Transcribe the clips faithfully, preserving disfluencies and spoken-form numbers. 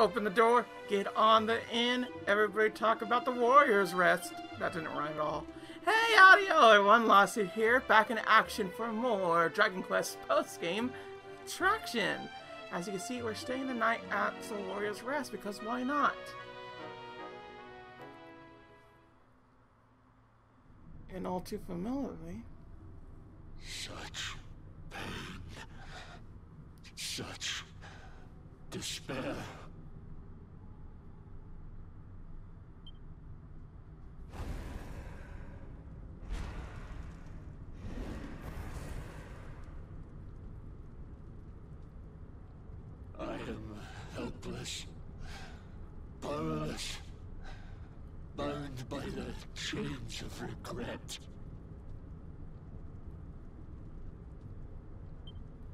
open the door, get on the inn, everybody talk about the Warriors Rest. That didn't rhyme at all. Hey, audio, everyone, Lawsuit here, back in action for more Dragon Quest post-game traction. As you can see, we're staying the night at the Warriors Rest, because why not? And all too familiarly. Such pain. Such despair. I am helpless, powerless, bound by the chains of regret.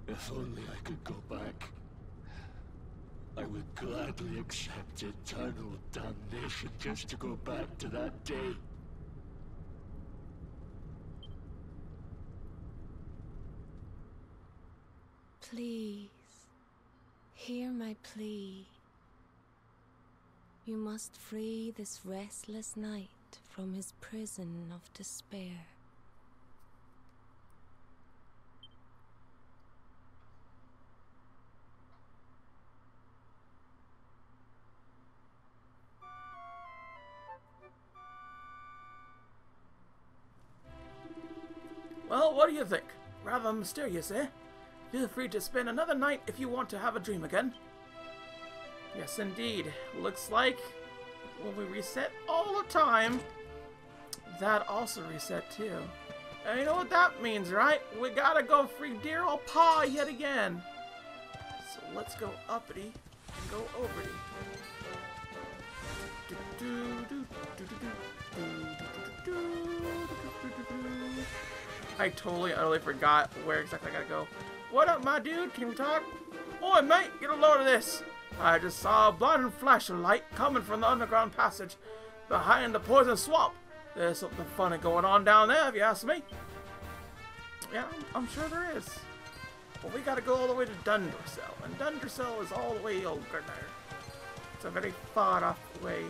If only I could go back, I would gladly accept eternal damnation just to go back to that day. Please, hear my plea. You must free this restless knight from his prison of despair. Well, what do you think? Rather mysterious, eh? Feel free to spend another night if you want to have a dream again. Yes, indeed. Looks like when we reset all the time, that also reset too. And you know what that means, right? We gotta go free dear old Pa yet again. So let's go uppity and go overty. I totally, utterly forgot where exactly I gotta go. What up, my dude? Can we talk? Oi, mate, get a load of this. I just saw a blinding flash of light coming from the underground passage behind the poison swamp. There's something funny going on down there, if you ask me. Yeah, I'm sure there is. But we gotta go all the way to Dundrasil, and Dundrasil is all the way over there. It's a very far off way.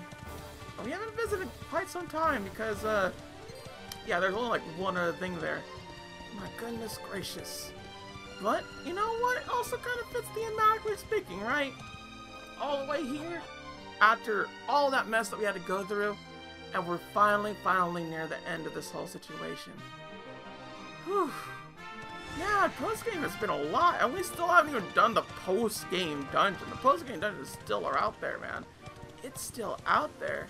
And we haven't visited quite some time because, uh, yeah, there's only like one other thing there. My goodness gracious. But, you know what? It also kind of fits thematically speaking, right? All the way here, after all that mess that we had to go through, and we're finally, finally near the end of this whole situation. Whew. Yeah, post-game has been a lot, and we still haven't even done the post-game dungeon. The post-game dungeon is still out there, man. It's still out there.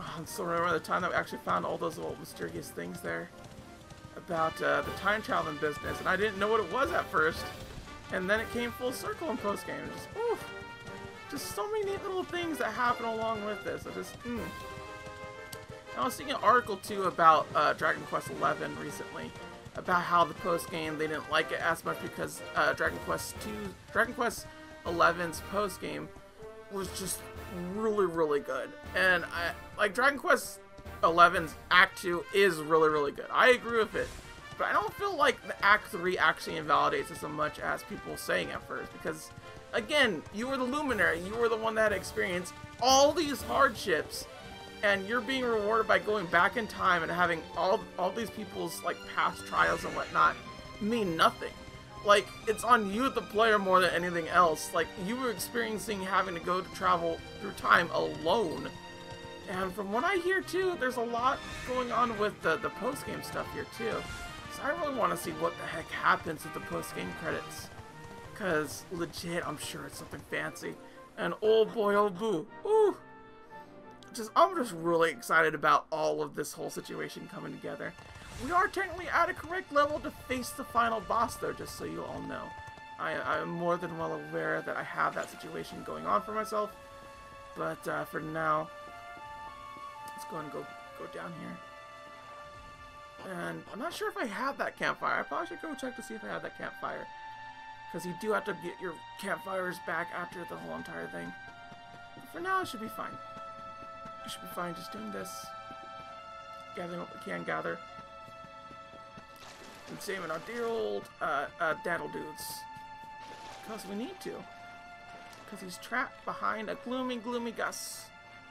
Oh, I'm still remembering the time that we actually found all those little mysterious things there. About uh, the time traveling business, and I didn't know what it was at first, and then it came full circle in post game. And just oof, just so many neat little things that happen along with this. I just mm. I was seeing an article too about uh, Dragon Quest eleven recently, about how the post game they didn't like it as much because uh, Dragon Quest two, Dragon Quest eleven's post game was just really really good, and I like Dragon Quest. eleven's Act two is really, really good. I agree with it, but I don't feel like the Act three actually invalidates it so much as people saying at first, because, again, you were the luminary, you were the one that experienced all these hardships, and you're being rewarded by going back in time and having all, all these people's, like, past trials and whatnot mean nothing. Like, it's on you, the player, more than anything else. Like, you were experiencing having to go to travel through time alone. And from what I hear, too, there's a lot going on with the, the post-game stuff here, too. So I really want to see what the heck happens with the post-game credits. Because, legit, I'm sure it's something fancy. And oh boy, oh boo. Ooh! Just, I'm just really excited about all of this whole situation coming together. We are technically at a correct level to face the final boss, though, just so you all know. I, I'm more than well aware that I have that situation going on for myself. But uh, for now... Let's go and go go down here. And I'm not sure if I have that campfire. I probably should go check to see if I have that campfire. Because you do have to get your campfires back after the whole entire thing. But for now, it should be fine. It should be fine just doing this. Gathering what we can gather. And saving our dear old uh, uh, daddle dudes. Because we need to. because he's trapped behind a gloomy, gloomy Gus.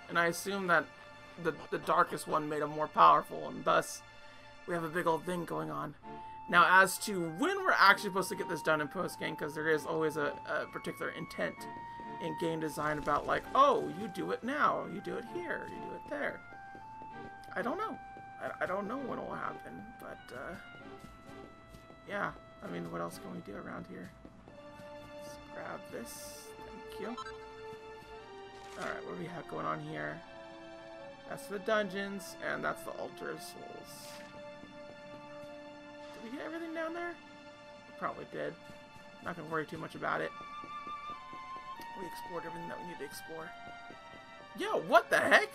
And I assume that the, the darkest one made him more powerful, and thus we have a big old thing going on. Now, as to when we're actually supposed to get this done in post-game, because there is always a, a particular intent in game design about, like, oh, you do it now, you do it here, you do it there. I don't know. I, I don't know when it will happen, but, uh, yeah. I mean, what else can we do around here? Let's grab this. Thank you. Alright, what do we have going on here? That's the dungeons, and that's the Altar of Souls. Did we get everything down there? We probably did. Not gonna worry too much about it. We explored everything that we need to explore. Yo, what the heck?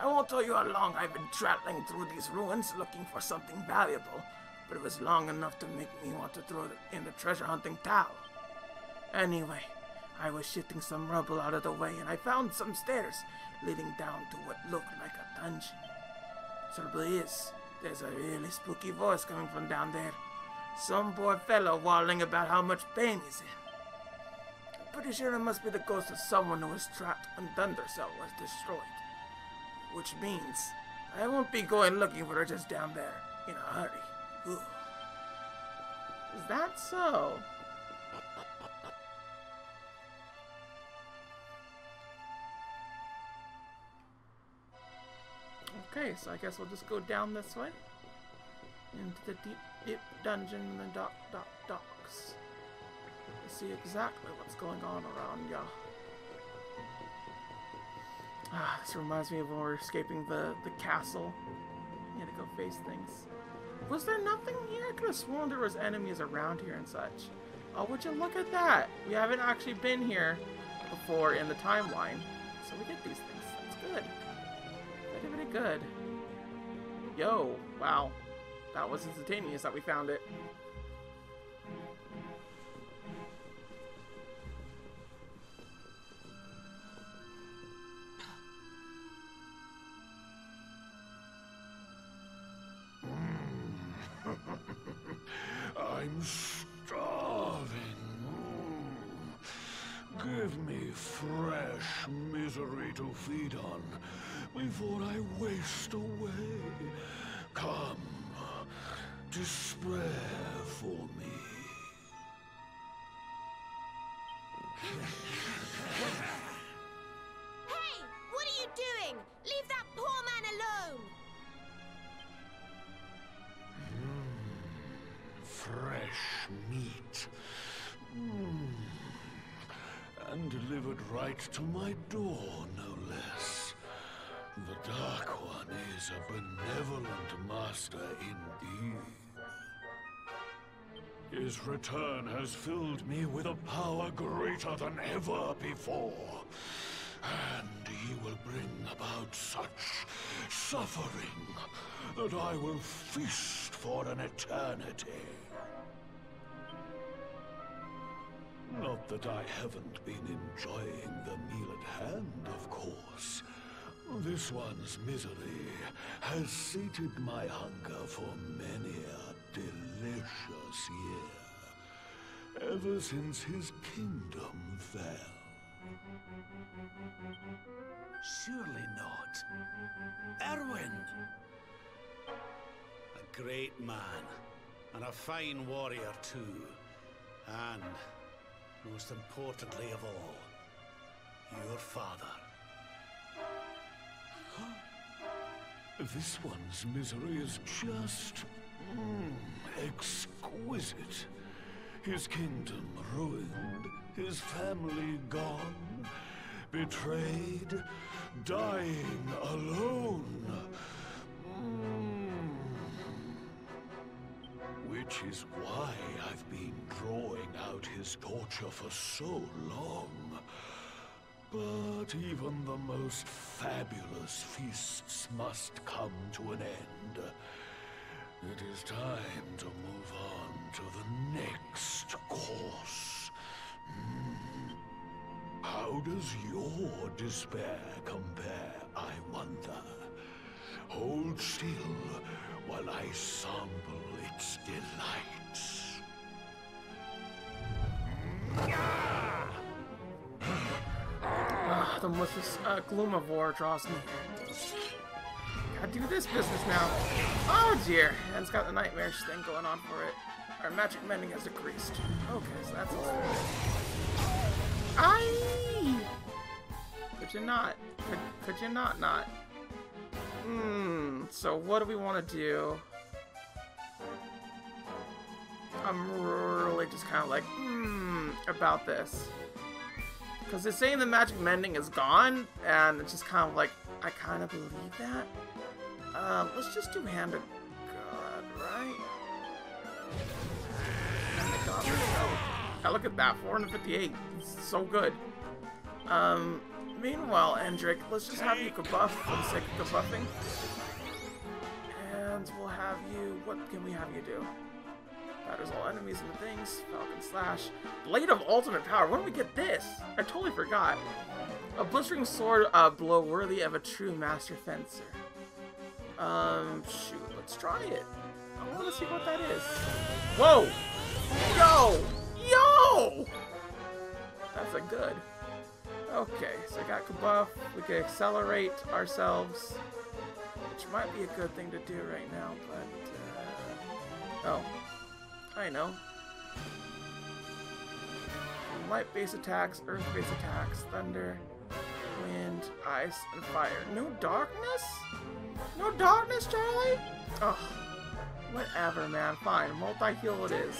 I won't tell you how long I've been traveling through these ruins looking for something valuable, but it was long enough to make me want to throw in the treasure hunting towel. Anyway, I was shifting some rubble out of the way and I found some stairs leading down to what looked like a dungeon. Trouble is, there's a really spooky voice coming from down there. Some poor fellow wailing about how much pain he's in. I'm pretty sure it must be the ghost of someone who was trapped when Dundrasil was destroyed. Which means, I won't be going looking for her just down there in a hurry. Ooh. Is that so? Okay, so I guess we'll just go down this way. Into the deep, deep dungeon in the dock, dock, docks. Let's see exactly what's going on around y'all. Ah, this reminds me of when we were escaping the, the castle. We had to go face things. Was there nothing here? I could have sworn there was enemies around here and such. Oh, would you look at that? We haven't actually been here before in the timeline. So we get these things. That's good. That's really good. Yo, wow. That was instantaneous that we found it. I'm starving. Give me fresh misery to feed on before I waste away. Come, despair for me. Hey, what are you doing? Leave that poor man alone. Fresh meat, mm. and delivered right to my door, no less. The Dark One is a benevolent master indeed. His return has filled me with a power greater than ever before, and he will bring about such suffering that I will feast for an eternity. Not that I haven't been enjoying the meal at hand, of course. This one's misery has sated my hunger for many a delicious year, ever since his kingdom fell. Surely not. Erwin! A great man, and a fine warrior too, and... most importantly of all, your father. Huh? This one's misery is just mm, exquisite. His kingdom ruined, his family gone, betrayed, dying alone. Which is why I've been drawing out his torture for so long. But even the most fabulous feasts must come to an end. It is time to move on to the next course. Mm. How does your despair compare, I wonder? Hold still while I sample its delights. the Malicious uh, Gloomnivore draws me. Gotta do this business now. Oh dear, and it's got the nightmarish thing going on for it. Our magic mending has decreased. Okay, so that's all. Aye! Could you not? Could, could you not not? Hmm, so what do we want to do? I'm really just kind of like, hmm, about this. Because they're saying the magic mending is gone, and it's just kind of like, I kind of believe that. Um, let's just do Hand of God, right? Hand of God, there we go. Now look at that, four hundred fifty-eight. It's so good. Um, meanwhile, Endrick, let's just have you Kabuff for the sake of Kabuffing. And we'll have you, what can we have you do? Batters all enemies and things. Falcon Slash. Blade of Ultimate Power. When did we get this? I totally forgot. A blistering sword uh, blow worthy of a true master fencer. Um, shoot. Let's try it. I want to see what that is. Whoa! Yo! Yo! That's a good. Okay, so I got Kabuff. We can accelerate ourselves. Which might be a good thing to do right now, but... Uh, oh. I know. Light base attacks, earth base attacks, thunder, wind, ice, and fire. No darkness? No darkness, Charlie? Ugh. Whatever, man. Fine. Multi-heal it is.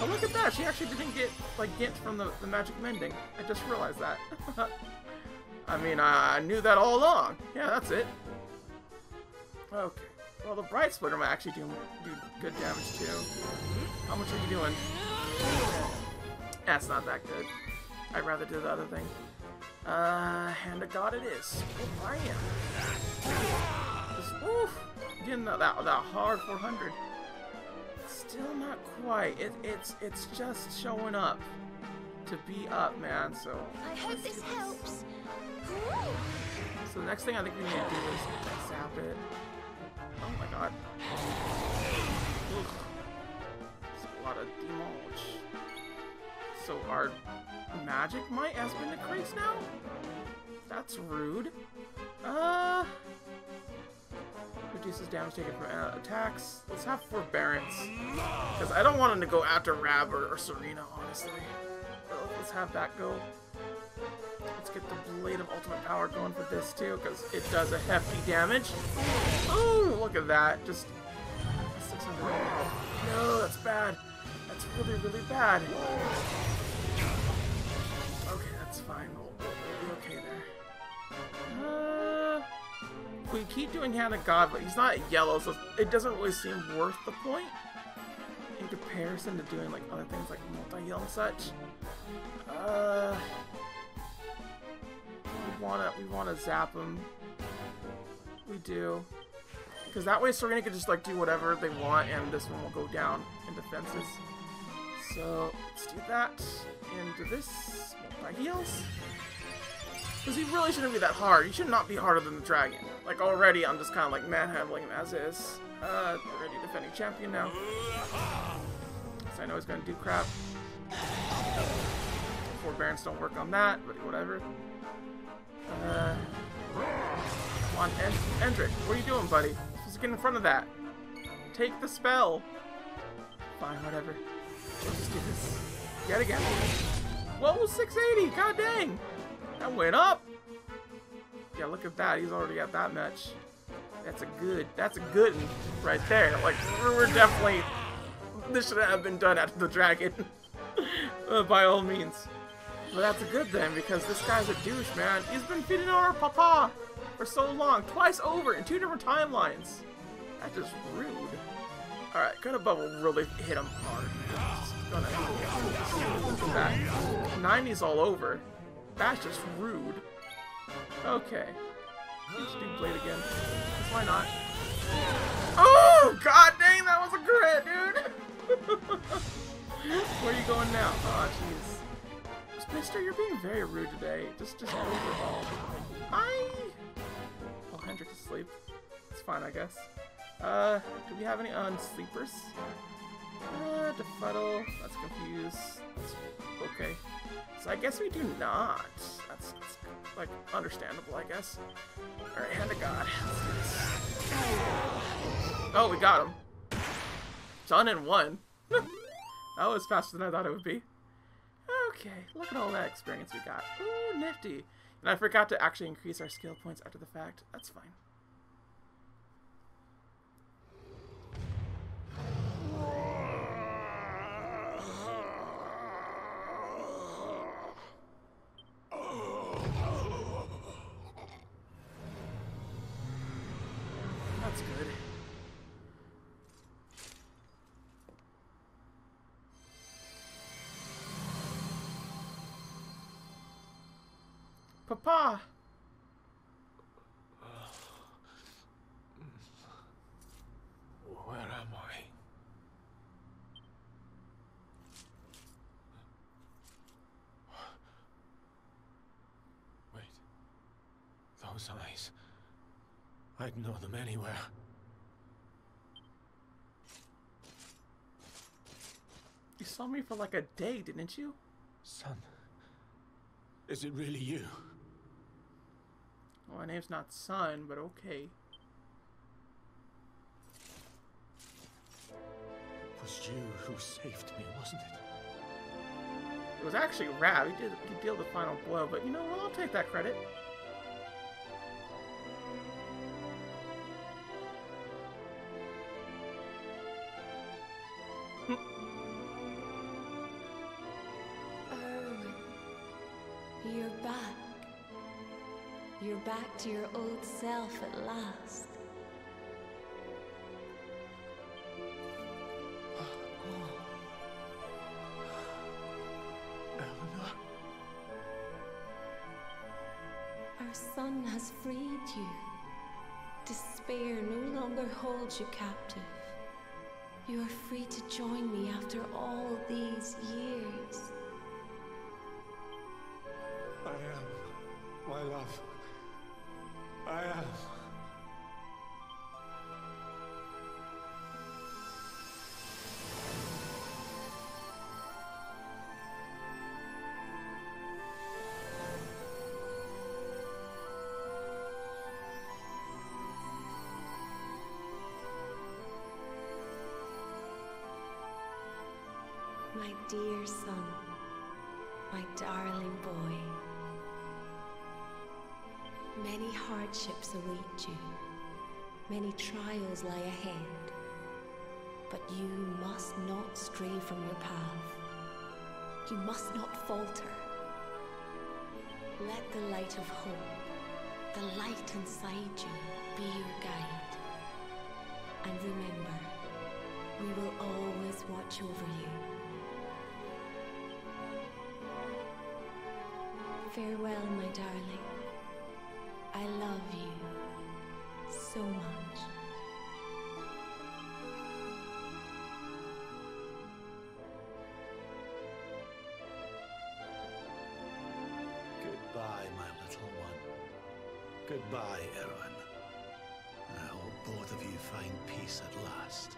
Oh, look at that! She actually didn't get, like, get from the, the magic mending. I just realized that. I mean, I knew that all along. Yeah, that's it. Okay. Well, the Bright Splitter might actually do, do good damage, too. How much are you doing? That's not that good. I'd rather do the other thing. Uh, Hand of God it is. Oh, I am. Just, oof! Getting that, that hard four hundred. Still not quite. It, it's, it's just showing up. To be up, man, so... I hope this helps. So the next thing I think we need to do is zap it. Oh my god. There's a lot of demolish. So our magic might has been decreased now? That's rude. Uh reduces damage taken from uh, attacks. Let's have Forbearance. Because I don't want him to go after Rab or, or Serena, honestly. But let's have that go. Let's get the Blade of Ultimate Power going for this too, because it does a hefty damage. Oh, look at that. Just six hundred. No, that's bad. That's really, really bad. Okay, that's fine. We'll, we'll be okay there. Uh, we keep doing Hand of God, but he's not yellow, so it doesn't really seem worth the point in comparison to doing like other things like multi-heal and such. Uh... We wanna, we wanna zap them. We do. Because that way Serena can just like do whatever they want and this one will go down in defenses. So let's do that. And do this. Multi heals. Because he really shouldn't be that hard. He should not be harder than the dragon. Like already I'm just kind of like manhandling him as is. Uh, already defending champion now. So I know he's gonna do crap. Forbearance don't work on that, but whatever. Uh, come on, End Endrick, what are you doing, buddy? You're supposed to get in front of that. Take the spell. Fine, whatever. We'll just do this yet again. Whoa, six eighty! God dang! That went up! Yeah, look at that. He's already got that much. That's a good, that's a good one right there. Like, we're definitely... This should have been done after the dragon. uh, by all means. But that's a good thing, because this guy's a douche, man. He's been feeding on our papa for so long, twice over, in two different timelines. That's just rude. Alright, gonna bubble really hit him hard. Just gonna that. nineties all over. That's just rude. Okay. Let's do Blade again. Why not? Oh, god dang, that was a crit, dude! Where are you going now? Oh, jeez. Mister, you're being very rude today. Just, just overall. I. Oh, Hendrick is asleep. It's fine, I guess. Uh, do we have any unsleepers? Uh, Defuddle. That's confused. That's okay. So I guess we do not. That's, that's like, understandable, I guess. Alright, Hand of God. Oh, we got him. Done in one. That was faster than I thought it would be. Okay, look at all that experience we got. Ooh, nifty. And I forgot to actually increase our skill points after the fact. That's fine. That's good. Papa! Where am I? Wait. Those eyes. I'd know them anywhere. You saw me for like a day, didn't you? Son, is it really you? Well, my name's not Son, but okay. It was you who saved me, wasn't it? It was actually Rab. He did he deal the final blow, but you know what? I'll take that credit. You're back to your old self at last. Eleanor. Our son has freed you. Despair no longer holds you captive. You are free to join me after all these years. I am, my love. I am. My dear son, my darling boy. Many hardships await you. Many trials lie ahead. But you must not stray from your path. You must not falter. Let the light of hope, the light inside you, be your guide. And remember, we will always watch over you. Farewell, my darling. I love you so much. Goodbye, my little one. Goodbye, Erwin. I hope both of you find peace at last.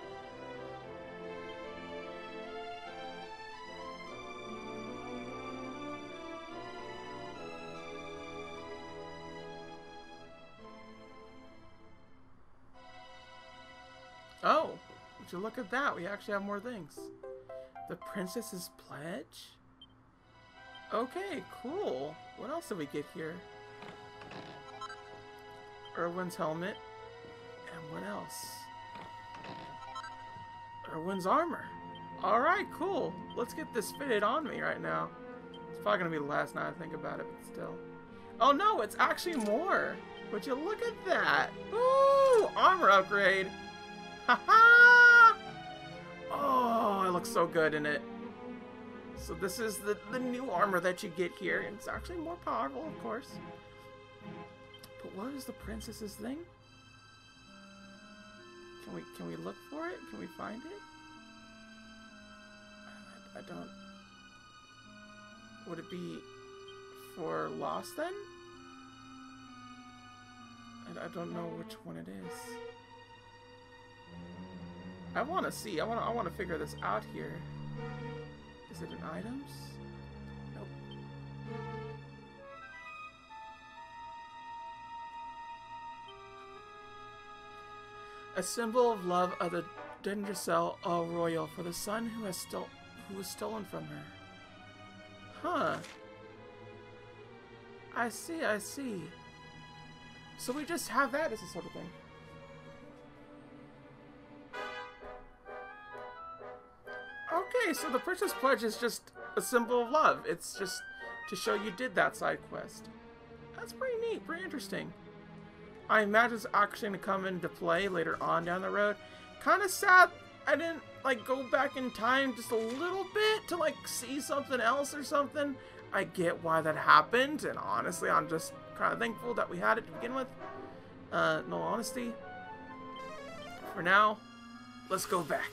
Oh, would you look at that? We actually have more things. The Princess's Pledge? Okay, cool. What else did we get here? Erwin's Helmet. And what else? Erwin's Armor. Alright, cool. Let's get this fitted on me right now. It's probably going to be the last night I think about it, but still. Oh no, it's actually more. Would you look at that? Ooh, armor upgrade. Haha! Oh, it looks so good in it. So this is the, the new armor that you get here. And it's actually more powerful, of course. But what is the princess's thing? Can we can we look for it? Can we find it? I, I don't... Would it be for Lost then? I, I don't know which one it is. I want to see. I want to I want to figure this out here. Is it in items? Nope. a symbol of love of the Dendracell all royal for the son who has still who was stolen from her. Huh. I see, I see. So we just have that as a sort of thing. Okay, so the Princess's Pledge is just a symbol of love. It's just to show you did that side quest. That's pretty neat, pretty interesting. I imagine it's actually going to come into play later on down the road. Kind of sad I didn't like go back in time just a little bit to like see something else or something. I get why that happened, and honestly, I'm just kind of thankful that we had it to begin with. Uh, in all honesty. For now, let's go back.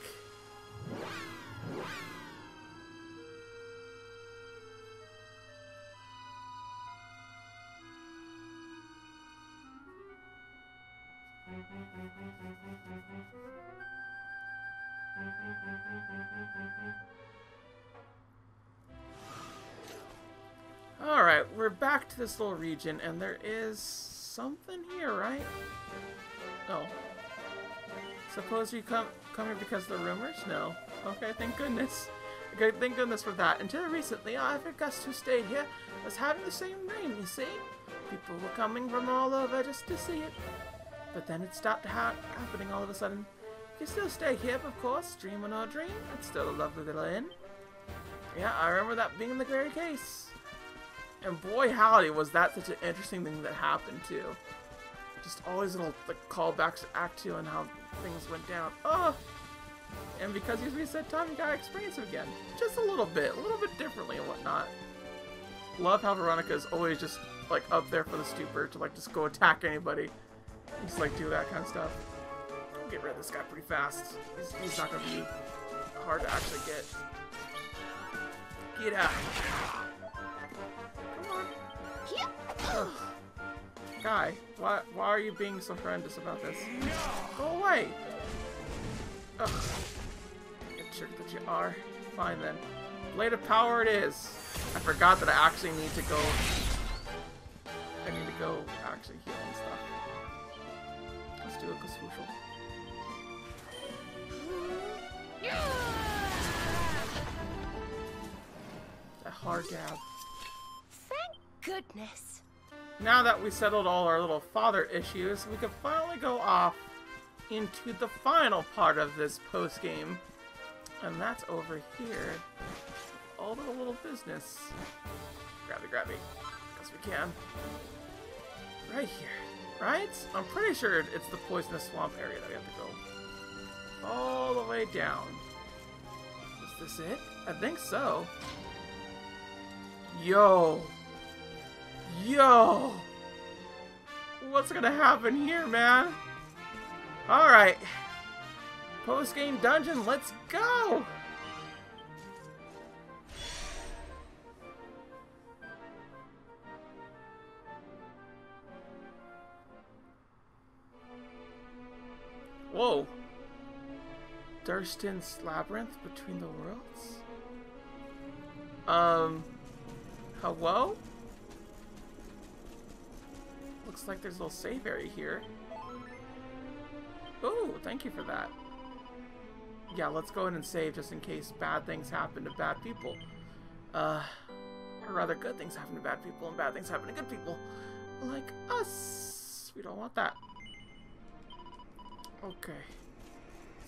Alright, we're back to this little region, and there is something here, right? Oh. Suppose you come come here because of the rumors? No. Okay, thank goodness. Okay, thank goodness for that. Until recently, I guess who stayed here was having the same dream, you see? People were coming from all over just to see it. But then it stopped ha happening all of a sudden. You still stay here, of course, dream or no dream. It's still a lovely little inn. Yeah, I remember that being the very case. And boy howdy, was that such an interesting thing that happened too. Just all these little like, callbacks to Act two and how things went down. Oh! And because he's reset time, you gotta experience it again. Just a little bit, a little bit differently and whatnot. Love how Veronica is always just like up there for the stupor to like just go attack anybody. Just like do that kind of stuff. I'll get rid of this guy pretty fast. He's, he's not gonna be hard to actually get. Get out! Come on! Ugh. Guy, why why are you being so horrendous about this? Go away! Ugh! Good jerk that you are. Fine then. Blade of Power it is. I forgot that I actually need to go. I need to go actually heal and stuff. Do a swooshal. Yeah! That hard gab. Thank goodness. Now that we settled all our little father issues, we can finally go off into the final part of this post game, and that's over here. All the little business. Grabby, grabby. Yes, we can. Right here. Right? I'm pretty sure it's the poisonous swamp area that we have to go all the way down. Is this it? I think so. Yo! Yo! What's gonna happen here, man? Alright. Post-game dungeon, let's go! Whoa! Drustan's Labyrinth between the worlds? Um... Hello? Looks like there's a little save area here. Ooh, thank you for that. Yeah, let's go in and save just in case bad things happen to bad people. Uh... Or rather, good things happen to bad people and bad things happen to good people. Like us! We don't want that. Okay,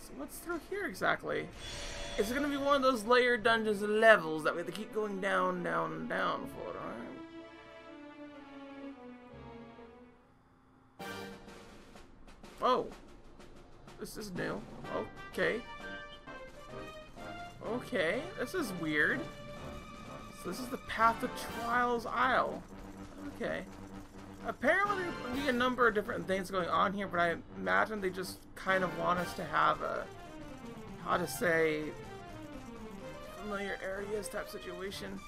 so what's through here exactly? It's gonna be one of those layered dungeons and levels that we have to keep going down, down, down for, alright? Oh, this is new. Okay. Okay, this is weird. So this is the Path of Trials Isle. Okay. Apparently there'll be a number of different things going on here, but I imagine they just kind of want us to have a, how to say, familiar areas type situation.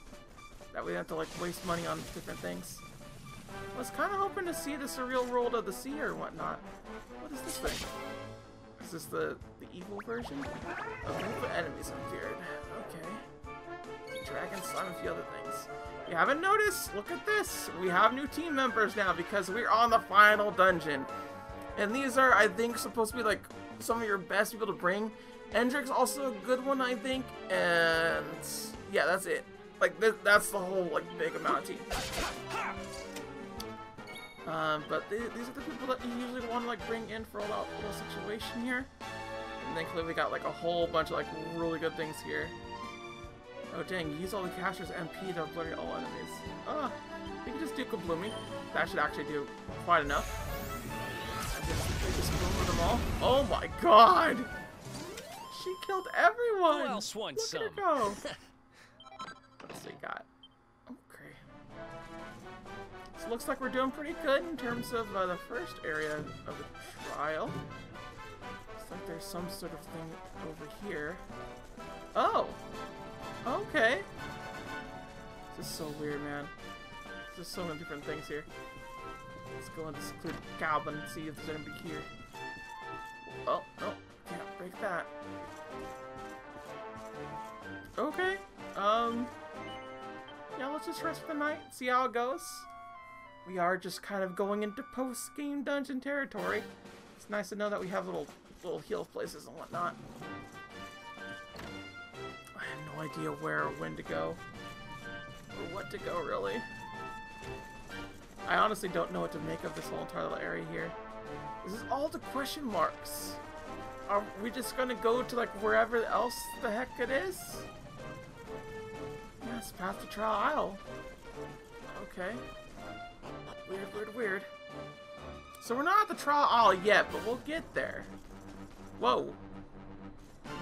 That we have to like waste money on different things. I was kind of hoping to see the surreal world of the sea or whatnot. What is this thing? Is this the, the evil version? Okay, the enemies appeared. Okay. Dragon Slime and a few other things. You haven't noticed? Look at this! We have new team members now because we're on the final dungeon. And these are, I think, supposed to be like some of your best people to bring. Endrick's also a good one, I think. And yeah, that's it. Like th that's the whole like big amount of teams. Um, but they, these are the people that you usually want to like bring in for a little, little situation here. And then clearly we got like a whole bunch of like really good things here. Oh dang, use all the caster's M P to blur all enemies. Ah, oh, we can just do Kabloomie. That should actually do quite enough. Just, just bloom them all. Oh my god! She killed everyone! Who else wants some? Look at her go! What else we got? So looks like we're doing pretty good in terms of uh, the first area of the trial. Looks like there's some sort of thing over here. Oh! Okay! This is so weird, man. There's so many different things here. Let's go and exclude Goblin and see if there's anybody here. Oh, no. Can't break that. Okay. Um. Yeah, let's just rest for the night, see how it goes. We are just kind of going into post-game dungeon territory. It's nice to know that we have little little heal places and whatnot. I have no idea where or when to go. Or what to go, really. I honestly don't know what to make of this whole entire little area here. This is all the question marks. Are we just gonna go to like wherever else the heck it is? Yes, Path to Trial Isle. Okay. Weird, weird, weird. So we're not at the Trial Isle yet, but we'll get there. Whoa.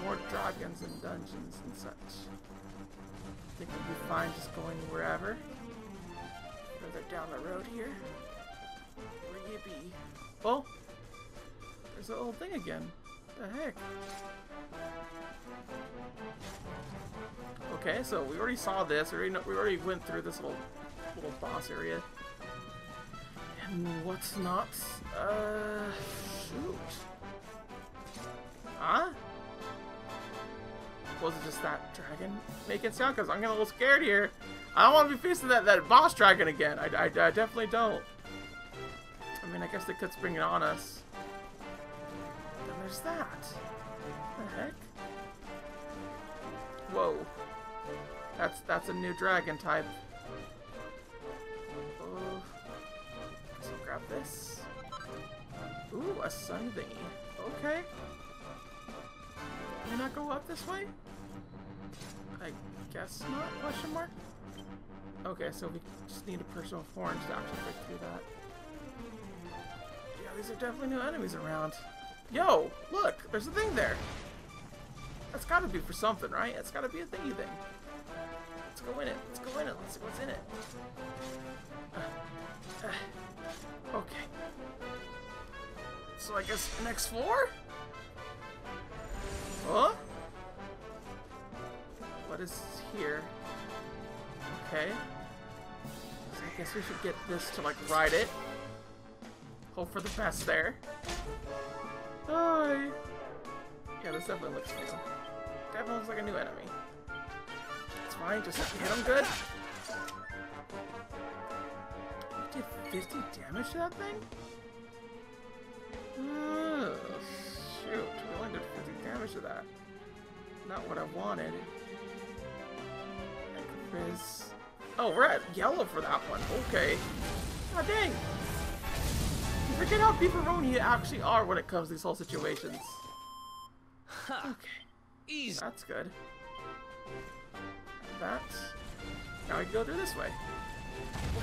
More dragons and dungeons and such. I think we'll be fine just going wherever. Further down the road here. Where you be? Oh! There's that little thing again. What the heck? Okay, so we already saw this. We already, know, we already went through this little, little boss area. What's not? Uh, shoot. Huh? Was it just that dragon? Make it sound, because I'm getting a little scared here. I don't want to be facing that, that boss dragon again. I, I, I definitely don't. I mean, I guess they could spring it on us. And there's that. What the heck? Whoa. That's, that's a new dragon type. Grab this. Ooh, a sun thingy. Okay. Can I not go up this way? I guess not, question mark? Okay, so we just need a personal form to actually break through that. Yeah, these are definitely new enemies around. Yo, look, there's a thing there. That's gotta be for something, right? That's gotta be a thingy thing. Let's go in it, let's go in it, let's see what's in it. Uh, uh. Okay. So I guess next floor? Huh? What is here? Okay. So I guess we should get this to like ride it. Hope for the best there. Hi. Yeah, this definitely looks new. Definitely looks like a new enemy. It's fine, just hit him good. fifty damage to that thing? Oh, shoot, we only did fifty damage to that. Not what I wanted. Fizz. Oh, we're at yellow for that one. Okay. Ah, oh, dang. You forget how beefaroni you actually are when it comes to these whole situations. Okay. Easy. That's good. That. Now I can go through this way.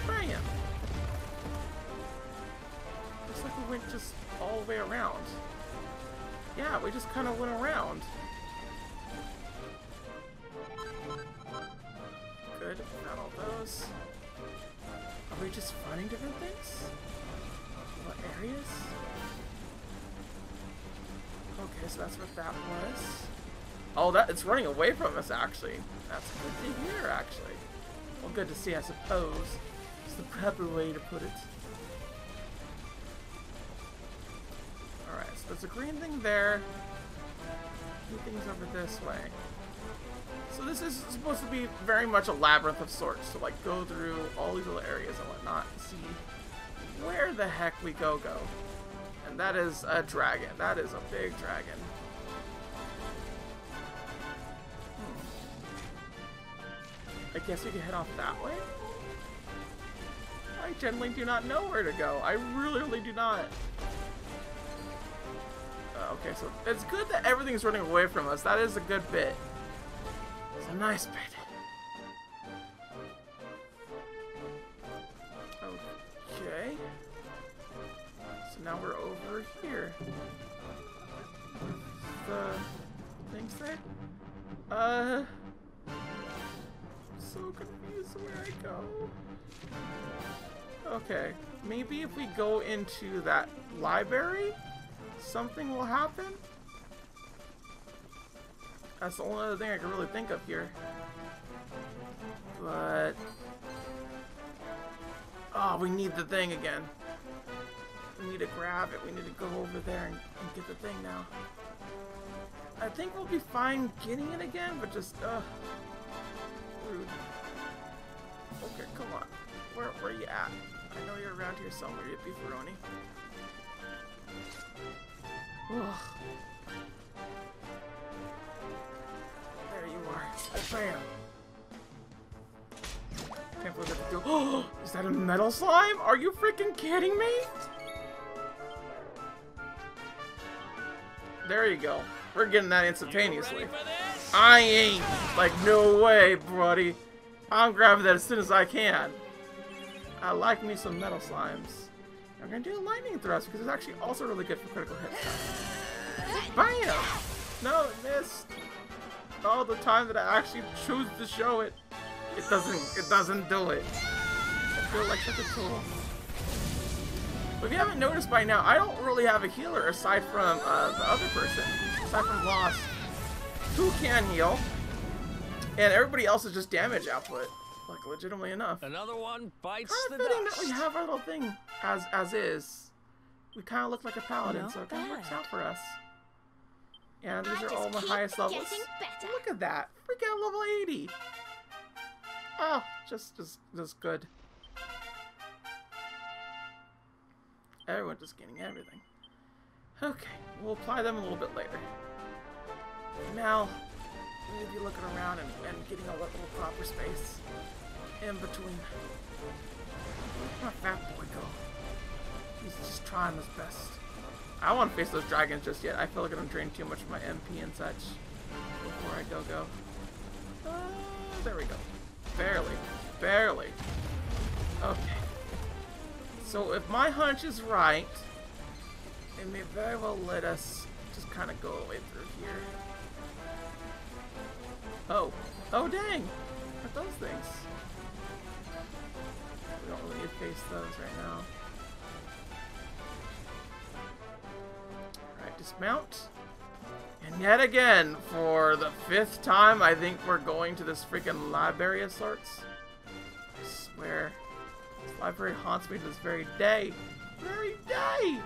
Well, bam. Looks like we went just all the way around. Yeah, we just kind of went around. Good, got all those. Are we just finding different things? What areas? Okay, so that's what that was. Oh, that it's running away from us, actually. That's good to hear, actually. Well, good to see, I suppose. It's the proper way to put it. There's a green thing there. Two things over this way. So this is supposed to be very much a labyrinth of sorts. So like go through all these little areas and whatnot and see where the heck we go go. And that is a dragon. That is a big dragon. Hmm. I guess we can head off that way? I generally do not know where to go. I really, really do not. Uh, okay, so it's good that everything is running away from us. That is a good bit. It's a nice bit. Okay. So now we're over here. The things there? Uh. So confused where I go. Okay, maybe if we go into that library, something will happen? That's the only other thing I can really think of here. But... oh, we need the thing again. We need to grab it. We need to go over there and, and get the thing now. I think we'll be fine getting it again, but just, uh... rude. Okay, come on. Where, where are you at? I know you're around here somewhere, you beefaroni. Ugh. There you are. Bam! Can't believe I can do- Is that a metal slime? Are you freaking kidding me? There you go. We're getting that instantaneously. I ain't! Like, no way, buddy. I'm grabbing that as soon as I can. I like me some metal slimes. I'm gonna do a lightning thrust because it's actually also really good for critical hits. Bam! No, it missed. All the time that I actually choose to show it, it doesn't. It doesn't do it. I feel like such a tool. But if you haven't noticed by now, I don't really have a healer aside from uh, the other person, aside from Lost, who can heal, and everybody else is just damage output. Like, legitimately enough. Another one bites the dust. Kind of fitting that we have our little thing as as is. We kind of look like a paladin, so it kind of works out for us. And these are all the highest levels. Look at that! Freaking out level eighty. Oh, just just just good. Everyone just getting everything. Okay, we'll apply them a little bit later. Now, we need to be looking around and, and getting a little proper space. In between. Where'd my fat boy go? He's just trying his best. I don't want to face those dragons just yet. I feel like I'm draining too much of my M P and such. Before I go go. Uh, there we go. Barely. Barely. Okay. So if my hunch is right, it may very well let us just kind of go away through here. Oh. Oh dang! What are those things? We don't really need to face those right now. Alright, dismount. And yet again, for the fifth time, I think we're going to this freaking library of sorts. I swear. This library haunts me to this very day. Very day!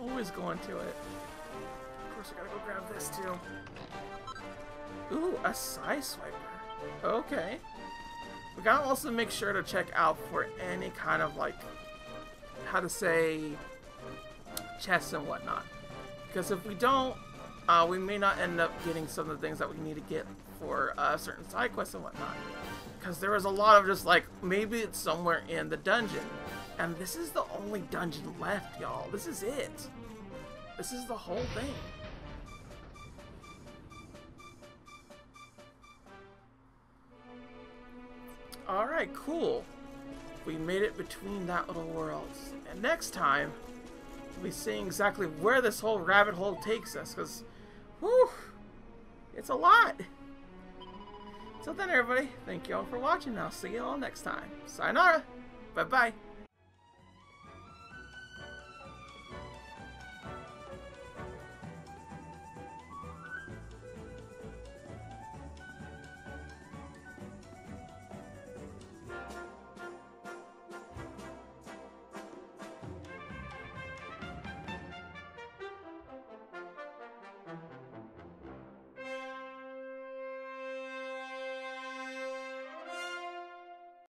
Always going to it. Of course, I gotta go grab this too. Ooh, a Psyswiper. Okay. We gotta also make sure to check out for any kind of, like, how to say, chests and whatnot. Because if we don't, uh, we may not end up getting some of the things that we need to get for uh, certain side quests and whatnot. Because there was a lot of just, like, maybe it's somewhere in the dungeon. And this is the only dungeon left, y'all. This is it. This is the whole thing. Alright, cool. We made it between that little world. And next time, we'll be seeing exactly where this whole rabbit hole takes us, because, whew, it's a lot. Till then, everybody, thank you all for watching. I'll see you all next time. Sayonara. Bye-bye.